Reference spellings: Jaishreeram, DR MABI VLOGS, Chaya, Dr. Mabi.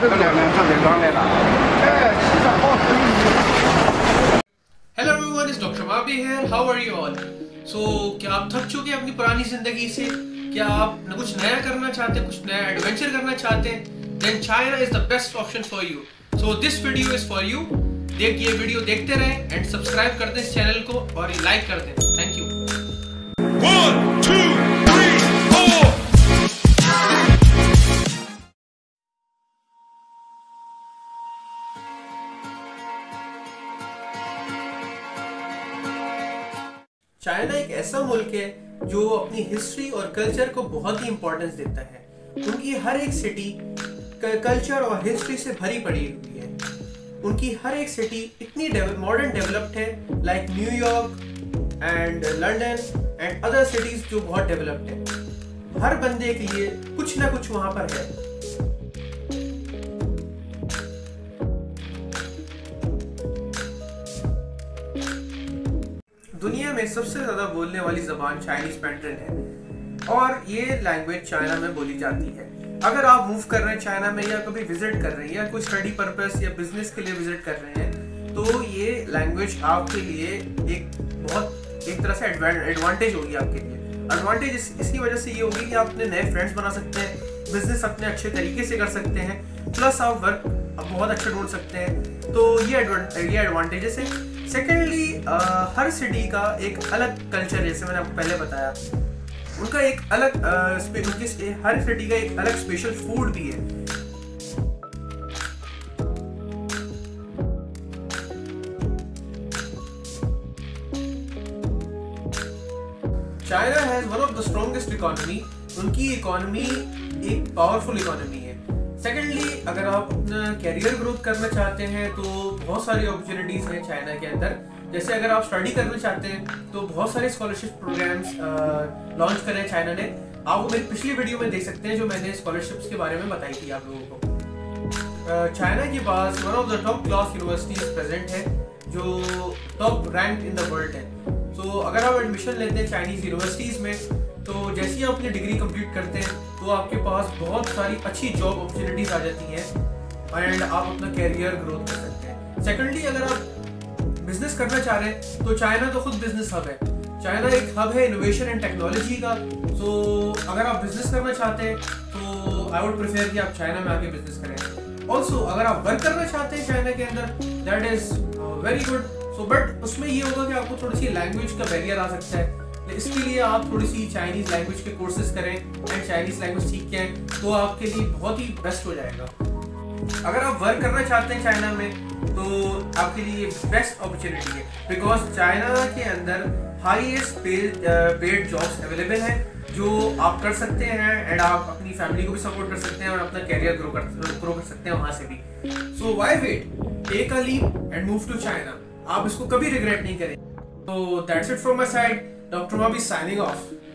Hello everyone, it's Dr. Mabi here. How are you all? So, क्या आप थक चुके हैं अपनी पुरानी जिंदगी से? क्या आप कुछ नया करना चाहते हैं, कुछ नया एडवेंचर करना चाहते हैं? Then Chaya is the best option for you. So this video is for you. ये वीडियो देखते रहें and सब्सक्राइब कर दें इस चैनल को और लाइक कर दें. Thank you. 1, 2, 3, 4. चाइना एक ऐसा मुल्क है जो अपनी हिस्ट्री और कल्चर को बहुत ही इम्पोर्टेंस देता है. उनकी हर एक सिटी कल्चर और हिस्ट्री से भरी पड़ी हुई है. उनकी हर एक सिटी इतनी मॉडर्न डेवलप्ड है, like New York and London and other cities जो बहुत डेवलप्ड है. हर बंदे के लिए कुछ ना कुछ वहाँ पर है. दुनिया में सबसे ज़्यादा बोलने वाली ज़बान चाइनीज़ मैंडरिन है और ये लैंग्वेज चाइना में बोली जाती है. अगर आप मूव कर रहे हैं चाइना में या कभी विजिट कर रहे हैं या कोई स्टडी पर्पस या बिजनेस के लिए विजिट कर रहे हैं तो ये लैंग्वेज आपके लिए एक तरह से एडवांटेज होगी. आपके लिए एडवांटेज इसकी वजह से ये होगी कि आप अपने नए फ्रेंड्स बना सकते हैं, बिजनेस अपने अच्छे तरीके से कर सकते हैं, प्लस आप वर्क बहुत अच्छा ढूंढ सकते हैं. तो ये एडवांटेजेस है. सेकेंडली, हर सिटी का एक अलग कल्चर है. जैसे मैंने आपको पहले बताया, उनका एक अलग हर सिटी का एक अलग स्पेशल फूड भी है. China has one of the strongest economy. उनकी इकोनॉमी एक पावरफुल इकोनॉमी है. सेकेंडली, अगर आप अपना कैरियर ग्रोथ करना चाहते हैं तो बहुत सारी अपॉर्चुनिटीज हैं चाइना के अंदर. जैसे अगर आप स्टडी करना चाहते हैं तो बहुत सारे स्कॉलरशिप प्रोग्राम्स लॉन्च करे चाइना ने. आप मेरी पिछली वीडियो में देख सकते हैं जो मैंने स्कॉलरशिप्स के बारे में बताई थी आप लोगों को. चाइना के पास one of the top class universities present है जो top rank in the world है. तो अगर आप एडमिशन लेते हैं चाइनीज़ यूनिवर्सिटीज़ में तो जैसे ही आप अपनी डिग्री कंप्लीट करते हैं तो आपके पास बहुत सारी अच्छी जॉब अपॉर्चुनिटीज़ आ जाती हैं एंड आप अपना कैरियर ग्रोथ कर सकते हैं. सेकेंडली, अगर आप बिजनेस करना चाह रहे हैं तो चाइना तो खुद बिजनेस हब है. चाइना एक हब है इनोवेशन एंड टेक्नोलॉजी का. तो अगर आप बिजनेस करना चाहते हैं तो आई वुड प्रेफर कि आप चाइना में आके बिजनेस करें. ऑल्सो अगर आप वर्क करना चाहते हैं चाइना के अंदर, that is very good. So but उसमें ये होगा कि आपको थोड़ी सी लैंग्वेज का बैरियर आ सकता है. इसके लिए आप थोड़ी सी चाइनीज़ लैंग्वेज के कोर्सेज करें एंड चाइनीज़ लैंग्वेज सीख के तो आपके लिए बहुत ही बेस्ट हो जाएगा. अगर आप वर्क करना चाहते हैं चाइना में तो आपके लिए बेस्ट अपॉर्चुनिटी है बिकॉज चाइना के अंदर हाईएस्ट पेड जॉब्स अवेलेबल हैं जो आप कर सकते हैं एंड आप अपनी फैमिली को भी सपोर्ट कर सकते हैं और अपना कैरियर ग्रो कर सकते हैं वहाँ से भी. So why wait, take a leap and move to China. आप इसको कभी रिग्रेट नहीं करेंगे. तो that's it from my side. Doctor माबी साइनिंग ऑफ.